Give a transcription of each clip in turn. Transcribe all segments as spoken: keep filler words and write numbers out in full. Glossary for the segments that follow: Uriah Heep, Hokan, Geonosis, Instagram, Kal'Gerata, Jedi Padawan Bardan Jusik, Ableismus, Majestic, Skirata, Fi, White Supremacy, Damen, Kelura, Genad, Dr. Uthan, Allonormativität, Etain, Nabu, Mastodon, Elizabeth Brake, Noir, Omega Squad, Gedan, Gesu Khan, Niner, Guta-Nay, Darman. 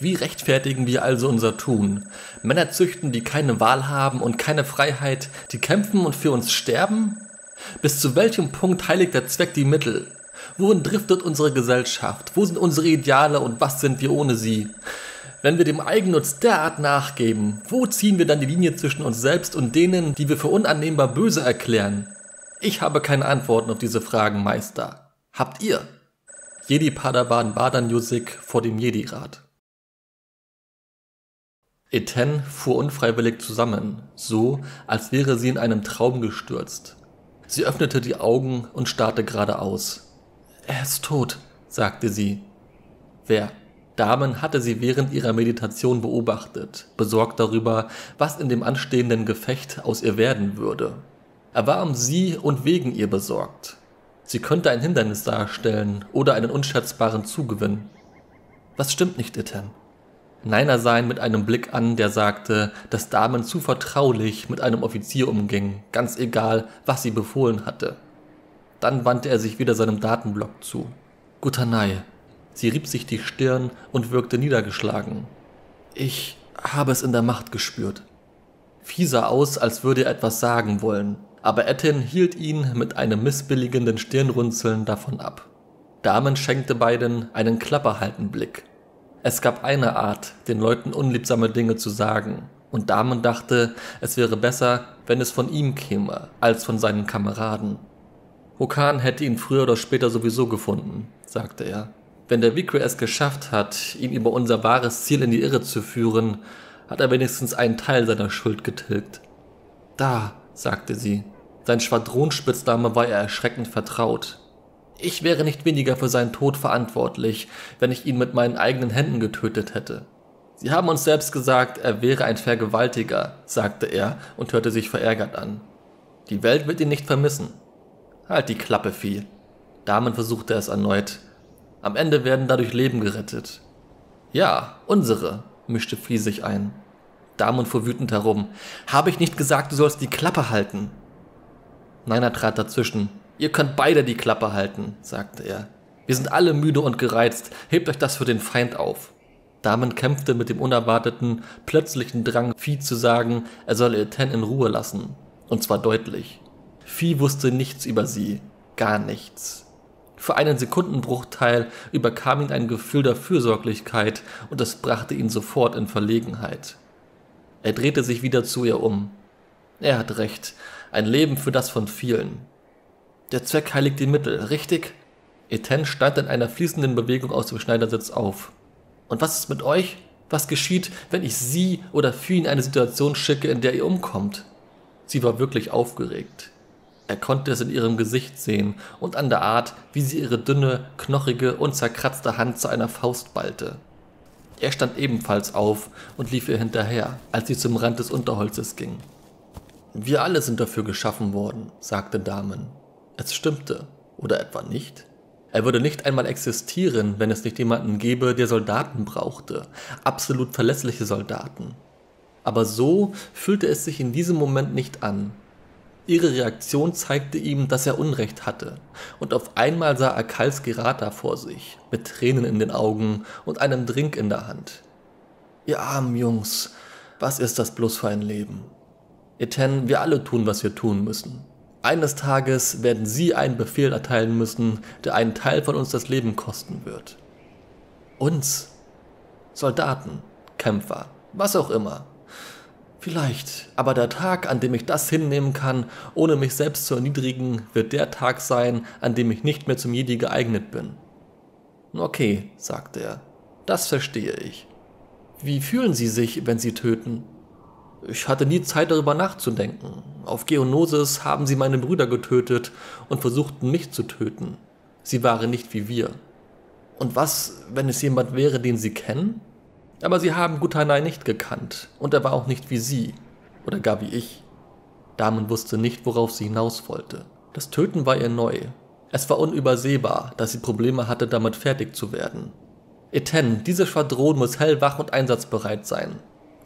Wie rechtfertigen wir also unser Tun? Männer züchten, die keine Wahl haben und keine Freiheit, die kämpfen und für uns sterben? Bis zu welchem Punkt heiligt der Zweck die Mittel? Wohin driftet unsere Gesellschaft? Wo sind unsere Ideale und was sind wir ohne sie? Wenn wir dem Eigennutz derart nachgeben, wo ziehen wir dann die Linie zwischen uns selbst und denen, die wir für unannehmbar böse erklären? Ich habe keine Antworten auf diese Fragen, Meister. Habt ihr? Jedi Padawan Bardan Jusik vor dem Jedi-Rat. Etain fuhr unfreiwillig zusammen, so, als wäre sie in einem Traum gestürzt. Sie öffnete die Augen und starrte geradeaus. »Er ist tot«, sagte sie. Wer? Damen hatte sie während ihrer Meditation beobachtet, besorgt darüber, was in dem anstehenden Gefecht aus ihr werden würde. Er war um sie und wegen ihr besorgt. Sie könnte ein Hindernis darstellen oder einen unschätzbaren Zugewinn. Was stimmt nicht, Etain? Niner sah ihn mit einem Blick an, der sagte, dass Damen zu vertraulich mit einem Offizier umging, ganz egal, was sie befohlen hatte. Dann wandte er sich wieder seinem Datenblock zu. Guta-Nay. Sie rieb sich die Stirn und wirkte niedergeschlagen. Ich habe es in der Macht gespürt. Fi sah aus, als würde er etwas sagen wollen, aber Etain hielt ihn mit einem missbilligenden Stirnrunzeln davon ab. Damen schenkte beiden einen klapperhaltenden Blick. Es gab eine Art, den Leuten unliebsame Dinge zu sagen, und Damen dachte, es wäre besser, wenn es von ihm käme, als von seinen Kameraden. Hokan hätte ihn früher oder später sowieso gefunden, sagte er. Wenn der Vikri es geschafft hat, ihn über unser wahres Ziel in die Irre zu führen, hat er wenigstens einen Teil seiner Schuld getilgt. Da, sagte sie. Sein Schwadronsspitzname war ihr erschreckend vertraut. Ich wäre nicht weniger für seinen Tod verantwortlich, wenn ich ihn mit meinen eigenen Händen getötet hätte. Sie haben uns selbst gesagt, er wäre ein Vergewaltiger, sagte er und hörte sich verärgert an. Die Welt wird ihn nicht vermissen. Halt die Klappe, Fi. Damen versuchte es erneut. Am Ende werden dadurch Leben gerettet. Ja, unsere, mischte Fi sich ein. Damen fuhr wütend herum. Habe ich nicht gesagt, du sollst die Klappe halten? Niner trat dazwischen. Ihr könnt beide die Klappe halten, sagte er. Wir sind alle müde und gereizt, hebt euch das für den Feind auf. Damen kämpfte mit dem unerwarteten, plötzlichen Drang, Fi zu sagen, er solle Etain in Ruhe lassen. Und zwar deutlich. Fi wusste nichts über sie. Gar nichts. Für einen Sekundenbruchteil überkam ihn ein Gefühl der Fürsorglichkeit und das brachte ihn sofort in Verlegenheit. Er drehte sich wieder zu ihr um. Er hat recht, ein Leben für das von vielen. Der Zweck heiligt die Mittel, richtig? Etain stand in einer fließenden Bewegung aus dem Schneidersitz auf. Und was ist mit euch? Was geschieht, wenn ich sie oder Fi in eine Situation schicke, in der ihr umkommt? Sie war wirklich aufgeregt. Er konnte es in ihrem Gesicht sehen und an der Art, wie sie ihre dünne, knochige und zerkratzte Hand zu einer Faust ballte. Er stand ebenfalls auf und lief ihr hinterher, als sie zum Rand des Unterholzes ging. Wir alle sind dafür geschaffen worden, sagte Damen. Es stimmte, oder etwa nicht? Er würde nicht einmal existieren, wenn es nicht jemanden gäbe, der Soldaten brauchte, absolut verlässliche Soldaten. Aber so fühlte es sich in diesem Moment nicht an. Ihre Reaktion zeigte ihm, dass er Unrecht hatte, und auf einmal sah er Kal'Gerata vor sich, mit Tränen in den Augen und einem Drink in der Hand. Ihr armen Jungs, was ist das bloß für ein Leben? Etain, wir alle tun, was wir tun müssen. Eines Tages werden sie einen Befehl erteilen müssen, der einen Teil von uns das Leben kosten wird. Uns. Soldaten, Kämpfer, was auch immer. Vielleicht, aber der Tag, an dem ich das hinnehmen kann, ohne mich selbst zu erniedrigen, wird der Tag sein, an dem ich nicht mehr zum Jedi geeignet bin. Okay, sagte er, das verstehe ich. Wie fühlen Sie sich, wenn Sie töten? Ich hatte nie Zeit, darüber nachzudenken. Auf Geonosis haben sie meine Brüder getötet und versuchten, mich zu töten. Sie waren nicht wie wir. Und was, wenn es jemand wäre, den sie kennen? Aber sie haben Guta-Nay nicht gekannt und er war auch nicht wie sie, oder gar wie ich. Damen wusste nicht, worauf sie hinaus wollte. Das Töten war ihr neu. Es war unübersehbar, dass sie Probleme hatte, damit fertig zu werden. Etain, diese Schwadron muss hellwach und einsatzbereit sein.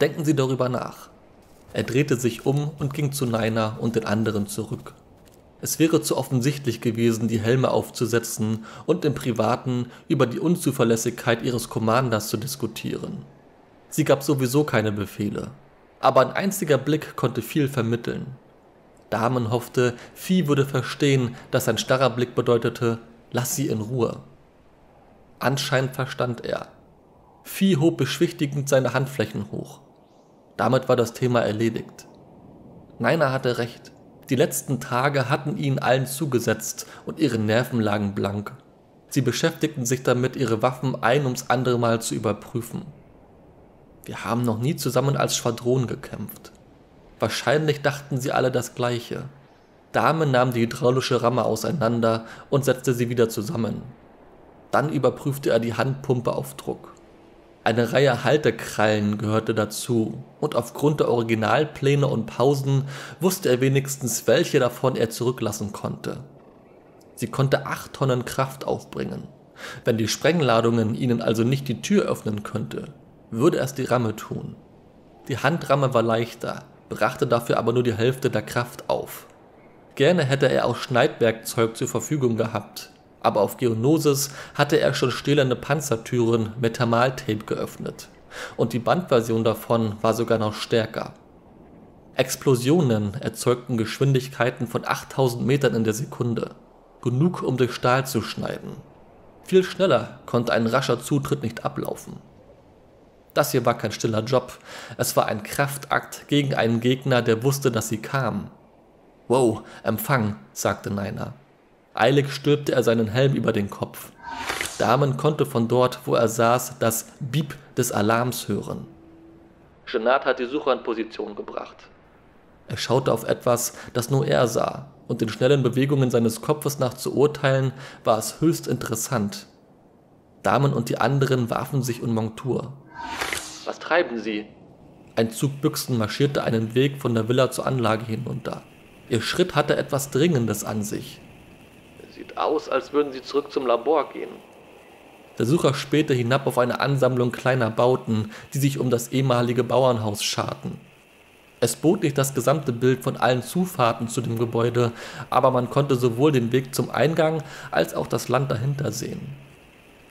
Denken Sie darüber nach. Er drehte sich um und ging zu Niner und den anderen zurück. Es wäre zu offensichtlich gewesen, die Helme aufzusetzen und im Privaten über die Unzuverlässigkeit ihres Commanders zu diskutieren. Sie gab sowieso keine Befehle, aber ein einziger Blick konnte viel vermitteln. Damen hoffte, Fi würde verstehen, dass sein starrer Blick bedeutete, lass sie in Ruhe. Anscheinend verstand er. Fi hob beschwichtigend seine Handflächen hoch. Damit war das Thema erledigt. Niner hatte recht. Die letzten Tage hatten ihnen allen zugesetzt und ihre Nerven lagen blank. Sie beschäftigten sich damit, ihre Waffen ein ums andere Mal zu überprüfen. Wir haben noch nie zusammen als Schwadron gekämpft. Wahrscheinlich dachten sie alle das Gleiche. Damen nahm die hydraulische Ramme auseinander und setzte sie wieder zusammen. Dann überprüfte er die Handpumpe auf Druck. Eine Reihe Haltekrallen gehörte dazu und aufgrund der Originalpläne und Pausen wusste er wenigstens, welche davon er zurücklassen konnte. Sie konnte acht Tonnen Kraft aufbringen. Wenn die Sprengladungen ihnen also nicht die Tür öffnen könnte, würde es die Ramme tun. Die Handramme war leichter, brachte dafür aber nur die Hälfte der Kraft auf. Gerne hätte er auch Schneidwerkzeug zur Verfügung gehabt, aber auf Geonosis hatte er schon stählerne Panzertüren mit Thermaltape geöffnet und die Bandversion davon war sogar noch stärker. Explosionen erzeugten Geschwindigkeiten von achttausend Metern in der Sekunde, genug um durch Stahl zu schneiden. Viel schneller konnte ein rascher Zutritt nicht ablaufen. Das hier war kein stiller Job, es war ein Kraftakt gegen einen Gegner, der wusste, dass sie kam. Wow, Empfang, sagte Niner. Eilig stülpte er seinen Helm über den Kopf. Damen konnte von dort, wo er saß, das Beep des Alarms hören. Genad hat die Sucher in Position gebracht. Er schaute auf etwas, das nur er sah, und den schnellen Bewegungen seines Kopfes nach zu urteilen, war es höchst interessant. Damen und die anderen warfen sich in Montur. Was treiben Sie? Ein Zug Büchsen marschierte einen Weg von der Villa zur Anlage hinunter. Ihr Schritt hatte etwas Dringendes an sich. Sieht aus, als würden sie zurück zum Labor gehen. Der Sucher spähte hinab auf eine Ansammlung kleiner Bauten, die sich um das ehemalige Bauernhaus scharten. Es bot nicht das gesamte Bild von allen Zufahrten zu dem Gebäude, aber man konnte sowohl den Weg zum Eingang als auch das Land dahinter sehen.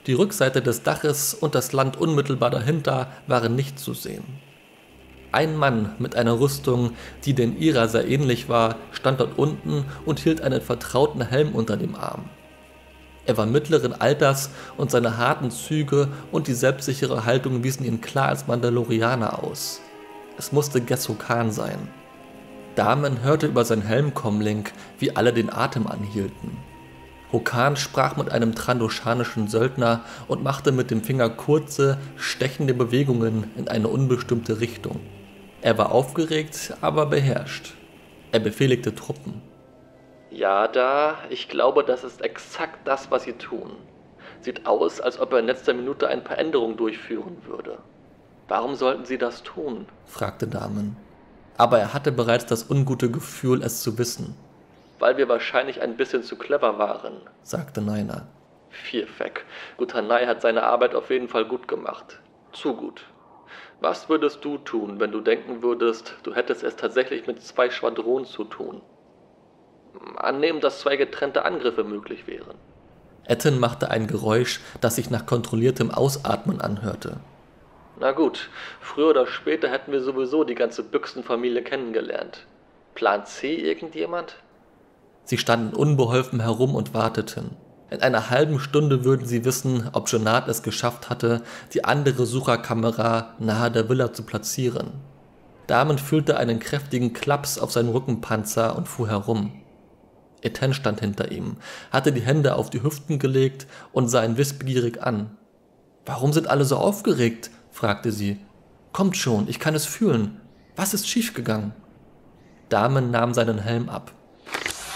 Die Rückseite des Daches und das Land unmittelbar dahinter waren nicht zu sehen. Ein Mann mit einer Rüstung, die den ihrer sehr ähnlich war, stand dort unten und hielt einen vertrauten Helm unter dem Arm. Er war mittleren Alters und seine harten Züge und die selbstsichere Haltung wiesen ihn klar als Mandalorianer aus. Es musste Gesu Khan sein. Damen hörte über sein Helmkomlink, wie alle den Atem anhielten. Hokan sprach mit einem trandoshanischen Söldner und machte mit dem Finger kurze, stechende Bewegungen in eine unbestimmte Richtung. Er war aufgeregt, aber beherrscht. Er befehligte Truppen. Ja, da, ich glaube, das ist exakt das, was sie tun. Sieht aus, als ob er in letzter Minute ein paar Änderungen durchführen würde. Warum sollten sie das tun? Fragte Damen. Aber er hatte bereits das ungute Gefühl, es zu wissen. Weil wir wahrscheinlich ein bisschen zu clever waren, sagte Niner. Vierfeck, Guta-Nay hat seine Arbeit auf jeden Fall gut gemacht. Zu gut. Was würdest du tun, wenn du denken würdest, du hättest es tatsächlich mit zwei Schwadronen zu tun? Annehmen, dass zwei getrennte Angriffe möglich wären. Etain machte ein Geräusch, das sich nach kontrolliertem Ausatmen anhörte. Na gut, früher oder später hätten wir sowieso die ganze Büchsenfamilie kennengelernt. Plan C irgendjemand? Sie standen unbeholfen herum und warteten. In einer halben Stunde würden sie wissen, ob Genad es geschafft hatte, die andere Sucherkamera nahe der Villa zu platzieren. Damen fühlte einen kräftigen Klaps auf seinem Rückenpanzer und fuhr herum. Etain stand hinter ihm, hatte die Hände auf die Hüften gelegt und sah ihn wissbegierig an. »Warum sind alle so aufgeregt?« fragte sie. »Kommt schon, ich kann es fühlen. Was ist schiefgegangen?« Damen nahm seinen Helm ab.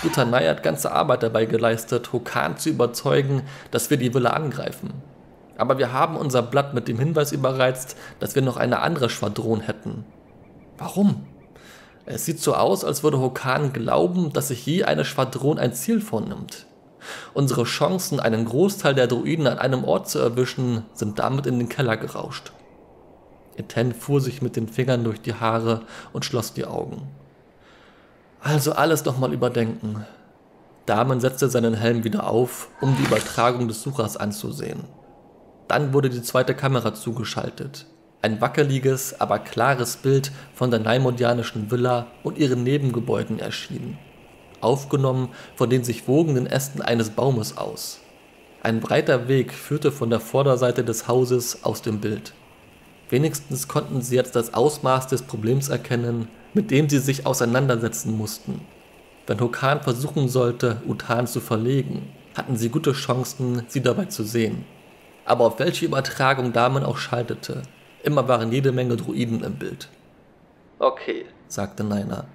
Guta-Nay hat ganze Arbeit dabei geleistet, Hokan zu überzeugen, dass wir die Villa angreifen. Aber wir haben unser Blatt mit dem Hinweis überreizt, dass wir noch eine andere Schwadron hätten. Warum? Es sieht so aus, als würde Hokan glauben, dass sich je eine Schwadron ein Ziel vornimmt. Unsere Chancen, einen Großteil der Droiden an einem Ort zu erwischen, sind damit in den Keller gerauscht. Etain fuhr sich mit den Fingern durch die Haare und schloss die Augen. Also alles nochmal überdenken. Damen setzte seinen Helm wieder auf, um die Übertragung des Suchers anzusehen. Dann wurde die zweite Kamera zugeschaltet. Ein wackeliges, aber klares Bild von der naimodianischen Villa und ihren Nebengebäuden erschien. Aufgenommen von den sich wogenden Ästen eines Baumes aus. Ein breiter Weg führte von der Vorderseite des Hauses aus dem Bild. Wenigstens konnten sie jetzt das Ausmaß des Problems erkennen, mit dem sie sich auseinandersetzen mussten. Wenn Hokan versuchen sollte, Uthan zu verlegen, hatten sie gute Chancen, sie dabei zu sehen. Aber auf welche Übertragung Damen auch schaltete, immer waren jede Menge Druiden im Bild. Okay, sagte Niner.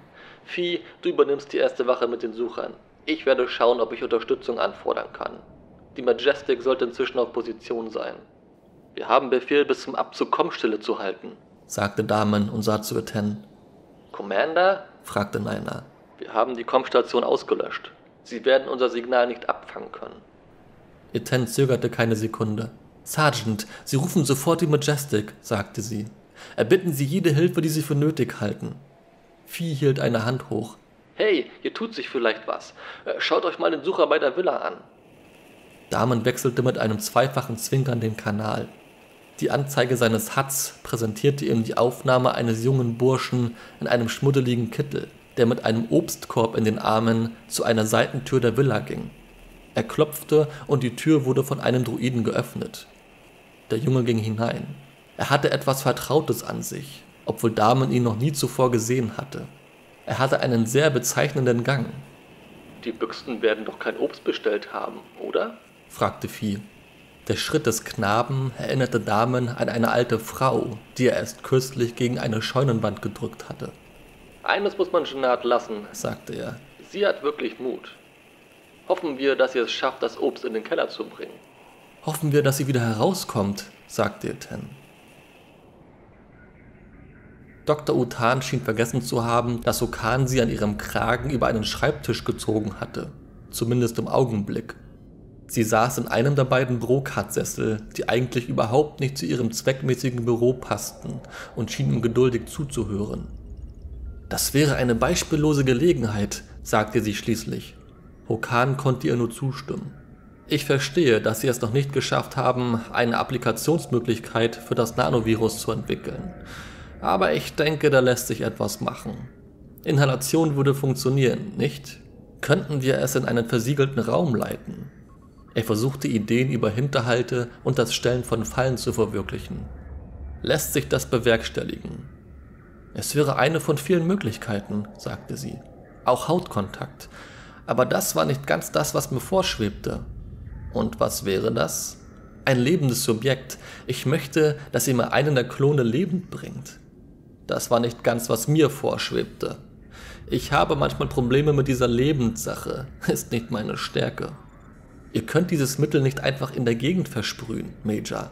Fi, du übernimmst die erste Wache mit den Suchern. Ich werde schauen, ob ich Unterstützung anfordern kann. Die Majestic sollte inzwischen auf Position sein. Wir haben Befehl, bis zum Abzug Kommstille zu halten, sagte Damen und sah zu Etain. Commander? Fragte Niner. Wir haben die Kommstation ausgelöscht. Sie werden unser Signal nicht abfangen können. Etain zögerte keine Sekunde. Sergeant, Sie rufen sofort die Majestic, sagte sie. Erbitten Sie jede Hilfe, die Sie für nötig halten. Fi hielt eine Hand hoch. Hey, hier tut sich vielleicht was. Schaut euch mal den Sucher bei der Villa an. Darman wechselte mit einem zweifachen Zwinkern den Kanal. Die Anzeige seines Huts präsentierte ihm die Aufnahme eines jungen Burschen in einem schmuddeligen Kittel, der mit einem Obstkorb in den Armen zu einer Seitentür der Villa ging. Er klopfte und die Tür wurde von einem Druiden geöffnet. Der Junge ging hinein. Er hatte etwas Vertrautes an sich, obwohl Damen ihn noch nie zuvor gesehen hatte. Er hatte einen sehr bezeichnenden Gang. Die Büchsen werden doch kein Obst bestellt haben, oder? Fragte Fi. Der Schritt des Knaben erinnerte Damen an eine alte Frau, die er erst kürzlich gegen eine Scheunenwand gedrückt hatte. Eines muss man Genad lassen, sagte er. Sie hat wirklich Mut. Hoffen wir, dass ihr es schafft, das Obst in den Keller zu bringen. Hoffen wir, dass sie wieder herauskommt, sagte Etain. Doktor Uthan schien vergessen zu haben, dass Hokan sie an ihrem Kragen über einen Schreibtisch gezogen hatte, zumindest im Augenblick. Sie saß in einem der beiden Brokatsessel, die eigentlich überhaupt nicht zu ihrem zweckmäßigen Büro passten, und schien ihm geduldig zuzuhören. Das wäre eine beispiellose Gelegenheit, sagte sie schließlich. Hokan konnte ihr nur zustimmen. Ich verstehe, dass sie es noch nicht geschafft haben, eine Applikationsmöglichkeit für das Nanovirus zu entwickeln. Aber ich denke, da lässt sich etwas machen. Inhalation würde funktionieren, nicht? Könnten wir es in einen versiegelten Raum leiten? Er versuchte Ideen über Hinterhalte und das Stellen von Fallen zu verwirklichen. Lässt sich das bewerkstelligen? Es wäre eine von vielen Möglichkeiten, sagte sie. Auch Hautkontakt. Aber das war nicht ganz das, was mir vorschwebte. Und was wäre das? Ein lebendes Subjekt. Ich möchte, dass ihr mir einen der Klone lebend bringt. Das war nicht ganz, was mir vorschwebte. Ich habe manchmal Probleme mit dieser Lebenssache. Ist nicht meine Stärke. Ihr könnt dieses Mittel nicht einfach in der Gegend versprühen, Major.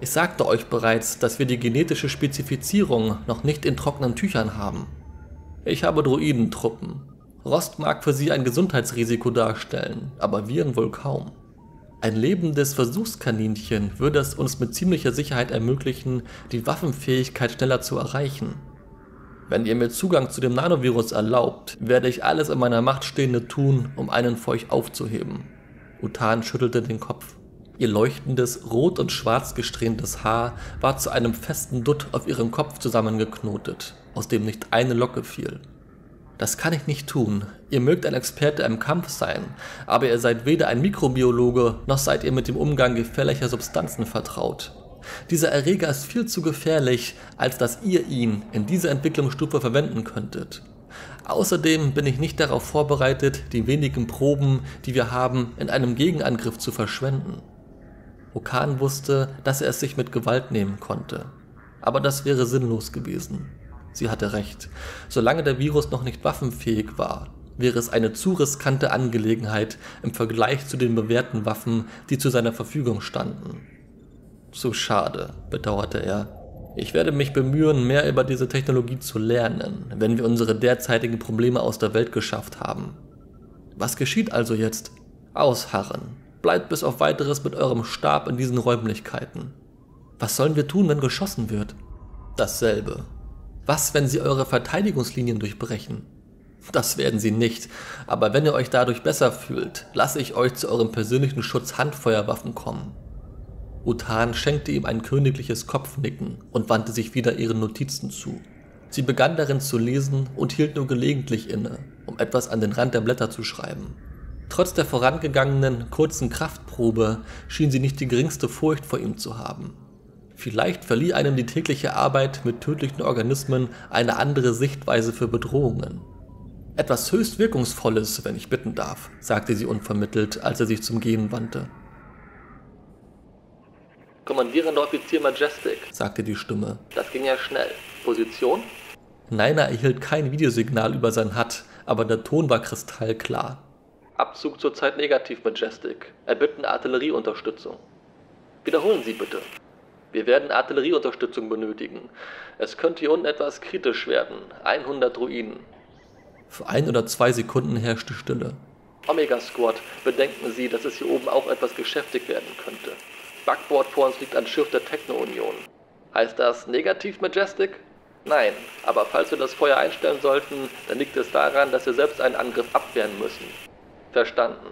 Ich sagte euch bereits, dass wir die genetische Spezifizierung noch nicht in trockenen Tüchern haben. Ich habe Druidentruppen. Rost mag für sie ein Gesundheitsrisiko darstellen, aber Viren wohl kaum. Ein lebendes Versuchskaninchen würde es uns mit ziemlicher Sicherheit ermöglichen, die Waffenfähigkeit schneller zu erreichen. Wenn ihr mir Zugang zu dem Nanovirus erlaubt, werde ich alles in meiner Macht Stehende tun, um einen von euch aufzuheben. Uthan schüttelte den Kopf. Ihr leuchtendes, rot und schwarz gesträhntes Haar war zu einem festen Dutt auf ihrem Kopf zusammengeknotet, aus dem nicht eine Locke fiel. Das kann ich nicht tun. Ihr mögt ein Experte im Kampf sein, aber ihr seid weder ein Mikrobiologe, noch seid ihr mit dem Umgang gefährlicher Substanzen vertraut. Dieser Erreger ist viel zu gefährlich, als dass ihr ihn in dieser Entwicklungsstufe verwenden könntet. Außerdem bin ich nicht darauf vorbereitet, die wenigen Proben, die wir haben, in einem Gegenangriff zu verschwenden. Hokan wusste, dass er es sich mit Gewalt nehmen konnte. Aber das wäre sinnlos gewesen. Sie hatte recht. Solange der Virus noch nicht waffenfähig war, wäre es eine zu riskante Angelegenheit im Vergleich zu den bewährten Waffen, die zu seiner Verfügung standen. Zu schade, bedauerte er. Ich werde mich bemühen, mehr über diese Technologie zu lernen, wenn wir unsere derzeitigen Probleme aus der Welt geschafft haben. Was geschieht also jetzt? Ausharren. Bleibt bis auf Weiteres mit eurem Stab in diesen Räumlichkeiten. Was sollen wir tun, wenn geschossen wird? Dasselbe. Was, wenn sie eure Verteidigungslinien durchbrechen? Das werden sie nicht. Aber wenn ihr euch dadurch besser fühlt, lasse ich euch zu eurem persönlichen Schutz Handfeuerwaffen kommen. Uthan schenkte ihm ein königliches Kopfnicken und wandte sich wieder ihren Notizen zu. Sie begann darin zu lesen und hielt nur gelegentlich inne, um etwas an den Rand der Blätter zu schreiben. Trotz der vorangegangenen kurzen Kraftprobe schien sie nicht die geringste Furcht vor ihm zu haben. Vielleicht verlieh einem die tägliche Arbeit mit tödlichen Organismen eine andere Sichtweise für Bedrohungen. »Etwas höchst Wirkungsvolles, wenn ich bitten darf«, sagte sie unvermittelt, als er sich zum Gehen wandte. »Kommandierender Offizier Majestic«, sagte die Stimme. »Das ging ja schnell. Position?« Niner erhielt kein Videosignal über sein H U D, aber der Ton war kristallklar. »Abzug zurzeit negativ, Majestic. Erbitten Artillerieunterstützung.« »Wiederholen Sie bitte.« »Wir werden Artillerieunterstützung benötigen. Es könnte hier unten etwas kritisch werden. hundert Ruinen.« Für ein oder zwei Sekunden herrschte Stille. »Omega Squad, bedenken Sie, dass es hier oben auch etwas geschäftigt werden könnte. Backboard vor uns liegt ein Schiff der Techno-Union. Heißt das negativ, Majestic? Nein, aber falls wir das Feuer einstellen sollten, dann liegt es daran, dass wir selbst einen Angriff abwehren müssen.« »Verstanden.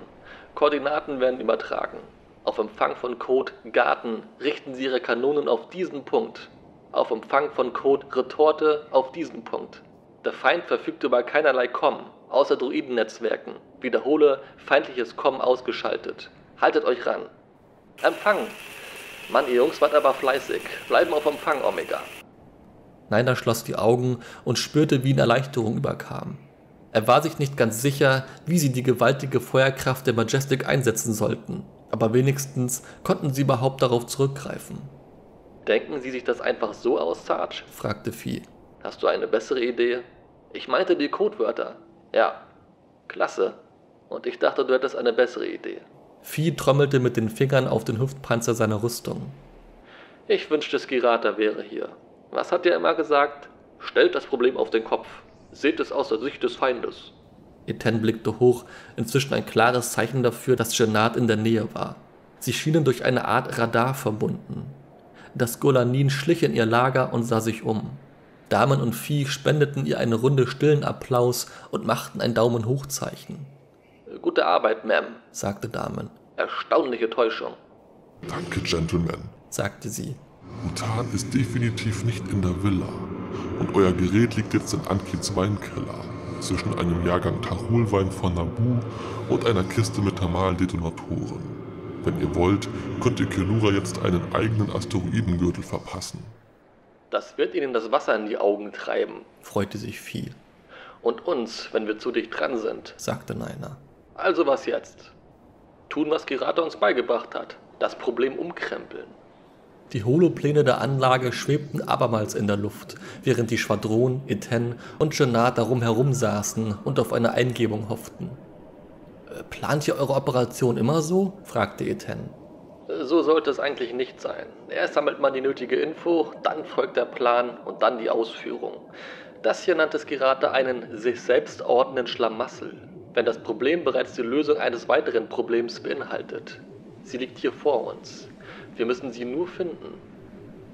Koordinaten werden übertragen. Auf Empfang von Code Garten richten Sie Ihre Kanonen auf diesen Punkt. Auf Empfang von Code Retorte auf diesen Punkt. Der Feind verfügt über keinerlei Com, außer Druidennetzwerken. Wiederhole, feindliches Com ausgeschaltet. Haltet euch ran.« »Empfang! Mann, ihr Jungs wart aber fleißig. Bleiben auf Empfang, Omega.« Niner schloss die Augen und spürte, wie ihn Erleichterung überkam. Er war sich nicht ganz sicher, wie sie die gewaltige Feuerkraft der Majestic einsetzen sollten, aber wenigstens konnten sie überhaupt darauf zurückgreifen. »Denken Sie sich das einfach so aus, Sarge?« fragte Fi. »Hast du eine bessere Idee? Ich meinte die Codewörter.« »Ja, klasse. Und ich dachte, du hättest eine bessere Idee.« Fi trommelte mit den Fingern auf den Hüftpanzer seiner Rüstung. »Ich wünschte, Skirata wäre hier. Was hat er immer gesagt? Stellt das Problem auf den Kopf. Seht es aus der Sicht des Feindes.« Etain blickte hoch, inzwischen ein klares Zeichen dafür, dass Genad in der Nähe war. Sie schienen durch eine Art Radar verbunden. Das Golanin schlich in ihr Lager und sah sich um. Damen und Fi spendeten ihr eine Runde stillen Applaus und machten ein Daumen-Hochzeichen. »Gute Arbeit, Ma'am«, sagte Damen. »Erstaunliche Täuschung.« »Danke, Gentlemen«, sagte sie. »Uthan ist definitiv nicht in der Villa. Und euer Gerät liegt jetzt in Ankits Weinkeller, zwischen einem Jahrgang Tacholwein von Nabu und einer Kiste mit thermalen Detonatoren. Wenn ihr wollt, könnt ihr Kelura jetzt einen eigenen Asteroidengürtel verpassen.« »Das wird ihnen das Wasser in die Augen treiben«, freute sich Fi. »Und uns, wenn wir zu dicht dran sind«, sagte Niner. »Also was jetzt? Tun, was Skirata uns beigebracht hat. Das Problem umkrempeln.« Die Holopläne der Anlage schwebten abermals in der Luft, während die Schwadron, Etain und Genad darum herum saßen und auf eine Eingebung hofften. »Plant ihr eure Operation immer so?« fragte Etain. »So sollte es eigentlich nicht sein. Erst sammelt man die nötige Info, dann folgt der Plan und dann die Ausführung. Das hier nannte Skirata einen sich selbst ordnenden Schlamassel, wenn das Problem bereits die Lösung eines weiteren Problems beinhaltet. Sie liegt hier vor uns. Wir müssen sie nur finden.«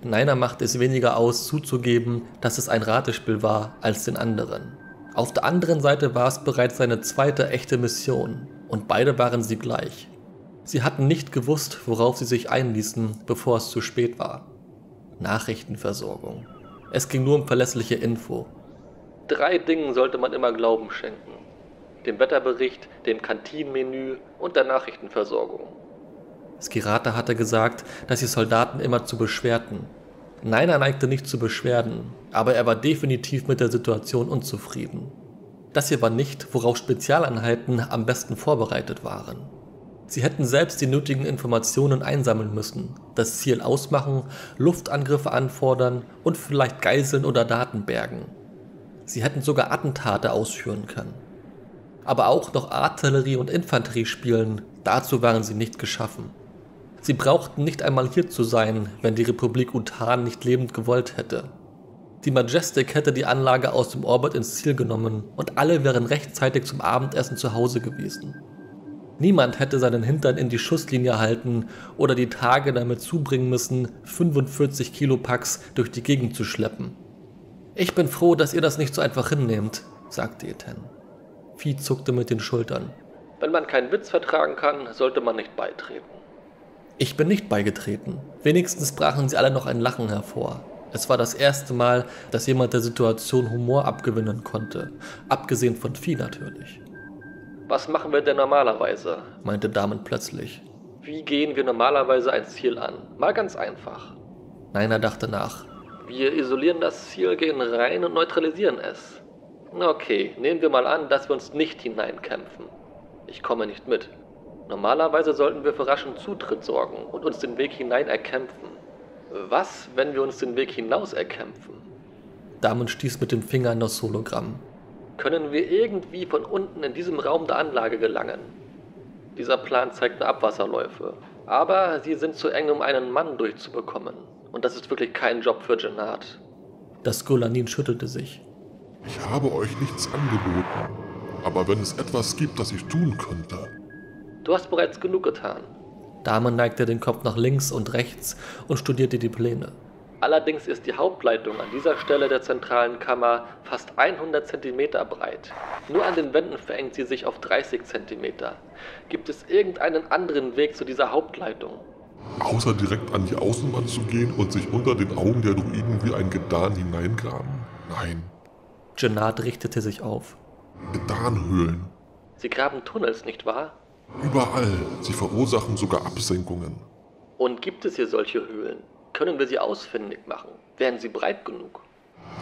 Niner machte es weniger aus, zuzugeben, dass es ein Ratespiel war, als den anderen. Auf der anderen Seite war es bereits seine zweite echte Mission, und beide waren sie gleich. Sie hatten nicht gewusst, worauf sie sich einließen, bevor es zu spät war. Nachrichtenversorgung. Es ging nur um verlässliche Info. Drei Dingen sollte man immer Glauben schenken: dem Wetterbericht, dem Kantinenmenü und der Nachrichtenversorgung. Skirata hatte gesagt, dass die Soldaten immer zu beschwerten. Niner neigte nicht zu Beschwerden, aber er war definitiv mit der Situation unzufrieden. Das hier war nicht, worauf Spezialeinheiten am besten vorbereitet waren. Sie hätten selbst die nötigen Informationen einsammeln müssen, das Ziel ausmachen, Luftangriffe anfordern und vielleicht Geiseln oder Daten bergen. Sie hätten sogar Attentate ausführen können. Aber auch noch Artillerie und Infanterie spielen, dazu waren sie nicht geschaffen. Sie brauchten nicht einmal hier zu sein, wenn die Republik Uthan nicht lebend gewollt hätte. Die Majestic hätte die Anlage aus dem Orbit ins Ziel genommen und alle wären rechtzeitig zum Abendessen zu Hause gewesen. Niemand hätte seinen Hintern in die Schusslinie halten oder die Tage damit zubringen müssen, fünfundvierzig Kilopacks durch die Gegend zu schleppen. »Ich bin froh, dass ihr das nicht so einfach hinnehmt«, sagte Etain. Fi zuckte mit den Schultern. Wenn man keinen Witz vertragen kann, sollte man nicht beitreten. Ich bin nicht beigetreten. Wenigstens brachen sie alle noch ein Lachen hervor. Es war das erste Mal, dass jemand der Situation Humor abgewinnen konnte. Abgesehen von Fi natürlich. Was machen wir denn normalerweise? Meinte Damen plötzlich. Wie gehen wir normalerweise ein Ziel an? Mal ganz einfach. Niner dachte nach. Wir isolieren das Ziel, gehen rein und neutralisieren es. Okay, nehmen wir mal an, dass wir uns nicht hineinkämpfen. Ich komme nicht mit. Normalerweise sollten wir für raschen Zutritt sorgen und uns den Weg hinein erkämpfen. Was, wenn wir uns den Weg hinaus erkämpfen? Damen stieß mit dem Finger an das Hologramm. Können wir irgendwie von unten in diesem Raum der Anlage gelangen? Dieser Plan zeigte Abwasserläufe, aber sie sind zu eng, um einen Mann durchzubekommen. Und das ist wirklich kein Job für Genad. Das Skolanin schüttelte sich. Ich habe euch nichts angeboten, aber wenn es etwas gibt, das ich tun könnte... Du hast bereits genug getan. Damen neigte den Kopf nach links und rechts und studierte die Pläne. Allerdings ist die Hauptleitung an dieser Stelle der zentralen Kammer fast hundert Zentimeter breit. Nur an den Wänden verengt sie sich auf dreißig Zentimeter. Gibt es irgendeinen anderen Weg zu dieser Hauptleitung? Außer direkt an die Außenwand zu gehen und sich unter den Augen der Druiden wie ein Gedan hineingraben. Nein. Genad richtete sich auf. Gedanhöhlen. Sie graben Tunnels, nicht wahr? Überall. Sie verursachen sogar Absenkungen. Und gibt es hier solche Höhlen? Können wir sie ausfindig machen? Wären sie breit genug?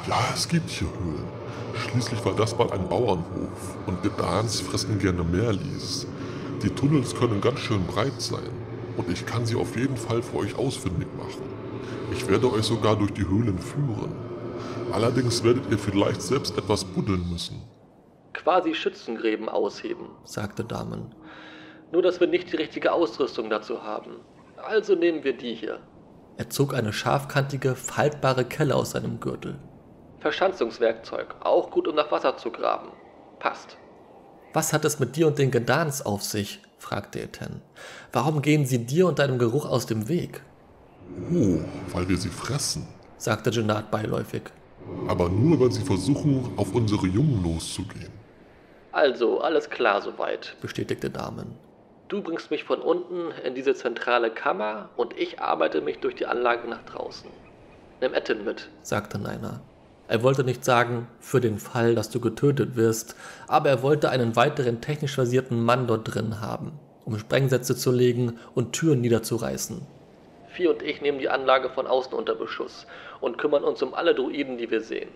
Ja, es gibt hier Höhlen. Schließlich war das mal ein Bauernhof und Gedans fressen gerne Meerlies. Die Tunnels können ganz schön breit sein und ich kann sie auf jeden Fall für euch ausfindig machen. Ich werde euch sogar durch die Höhlen führen. Allerdings werdet ihr vielleicht selbst etwas buddeln müssen. Quasi Schützengräben ausheben, sagte Damen. Nur, dass wir nicht die richtige Ausrüstung dazu haben. Also nehmen wir die hier. Er zog eine scharfkantige, faltbare Kelle aus seinem Gürtel. Verschanzungswerkzeug, auch gut, um nach Wasser zu graben. Passt. Was hat es mit dir und den Gedans auf sich? Fragte Etain. Warum gehen sie dir und deinem Geruch aus dem Weg? Oh, weil wir sie fressen, sagte Genad beiläufig. Aber nur, wenn sie versuchen, auf unsere Jungen loszugehen. Also, alles klar soweit, bestätigte Damen. Du bringst mich von unten in diese zentrale Kammer und ich arbeite mich durch die Anlage nach draußen. Nimm Etain mit, sagte Niner. Er wollte nicht sagen, für den Fall, dass du getötet wirst, aber er wollte einen weiteren technisch versierten Mann dort drin haben, um Sprengsätze zu legen und Türen niederzureißen. Fi und ich nehmen die Anlage von außen unter Beschuss und kümmern uns um alle Druiden, die wir sehen.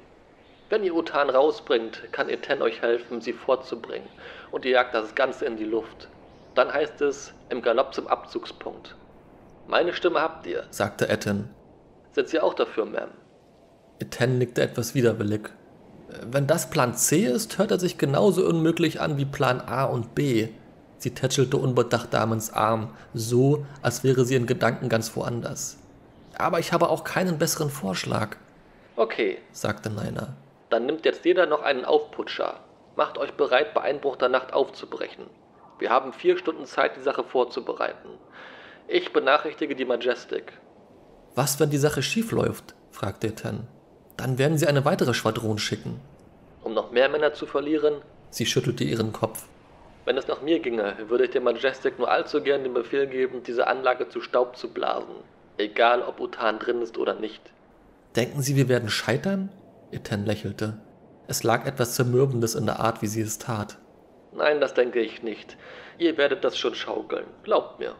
Wenn ihr Uthan rausbringt, kann Etain euch helfen, sie vorzubringen und ihr jagt das Ganze in die Luft. Dann heißt es, im Galopp zum Abzugspunkt. Meine Stimme habt ihr, sagte Etain. Sind Sie auch dafür, Ma'am? Etain nickte etwas widerwillig. Wenn das Plan C ist, hört er sich genauso unmöglich an wie Plan A und B. Sie tätschelte unbedacht Damens Arm, so, als wäre sie in Gedanken ganz woanders. Aber ich habe auch keinen besseren Vorschlag. Okay, sagte Niner. Dann nimmt jetzt jeder noch einen Aufputscher. Macht euch bereit, bei Einbruch der Nacht aufzubrechen. Wir haben vier Stunden Zeit, die Sache vorzubereiten. Ich benachrichtige die Majestic. Was, wenn die Sache schief läuft? Fragte Etain. Dann werden sie eine weitere Schwadron schicken. Um noch mehr Männer zu verlieren? Sie schüttelte ihren Kopf. Wenn es nach mir ginge, würde ich der Majestic nur allzu gern den Befehl geben, diese Anlage zu Staub zu blasen. Egal, ob Uthan drin ist oder nicht. Denken Sie, wir werden scheitern? Etain lächelte. Es lag etwas Zermürbendes in der Art, wie sie es tat. Nein, das denke ich nicht. Ihr werdet das schon schaukeln. Glaubt mir.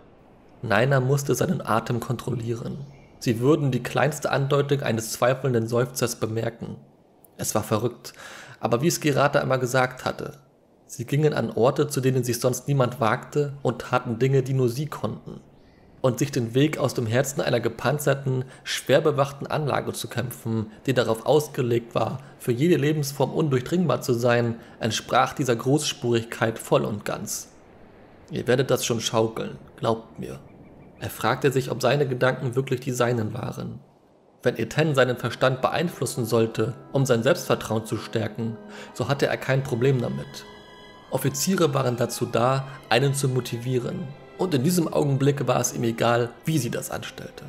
Niner musste seinen Atem kontrollieren. Sie würden die kleinste Andeutung eines zweifelnden Seufzers bemerken. Es war verrückt, aber wie Skirata immer gesagt hatte. Sie gingen an Orte, zu denen sich sonst niemand wagte und taten Dinge, die nur sie konnten. Und sich den Weg aus dem Herzen einer gepanzerten, schwer bewachten Anlage zu kämpfen, die darauf ausgelegt war, für jede Lebensform undurchdringbar zu sein, entsprach dieser Großspurigkeit voll und ganz. Ihr werdet das schon schaukeln, glaubt mir. Er fragte sich, ob seine Gedanken wirklich die seinen waren. Wenn Etain seinen Verstand beeinflussen sollte, um sein Selbstvertrauen zu stärken, so hatte er kein Problem damit. Offiziere waren dazu da, einen zu motivieren. Und in diesem Augenblick war es ihm egal, wie sie das anstellte.